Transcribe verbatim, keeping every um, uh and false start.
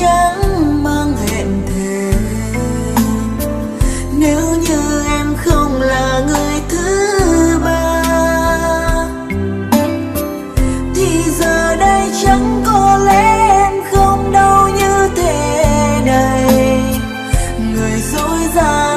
trắng mang hẹn thề. Nếu như em không là người thứ ba thì giờ đây chẳng có lẽ em không đau như thế này. Người dối gian